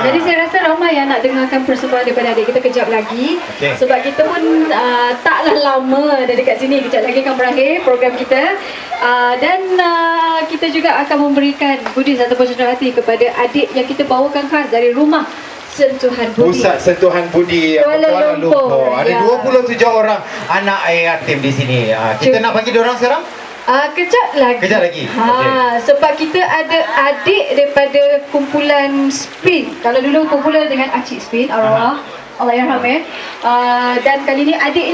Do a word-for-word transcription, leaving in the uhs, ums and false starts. Jadi saya rasa ramai yang nak dengarkan persembahan daripada adik kita kejap lagi, okay. Sebab kita pun uh, taklah lama ada dekat sini. Kejap lagi akan berakhir program kita. uh, Dan uh, kita juga akan memberikan Budis ataupun sentuhan hati kepada adik yang kita bawakan khas dari rumah Sentuhan Budi, Pusat Sentuhan Budi Kuala Lumpur. Ada dua puluh tujuh orang anak yatim di sini. Kita nak bagi diorang sekarang? Uh, kejap lagi. Kejap lagi. Ha, okay. Sebab kita ada adik daripada kumpulan Spin. Kalau dulu kumpulan dengan Acik Spin, arwah, Allah yarham. Uh, dan kali ni adik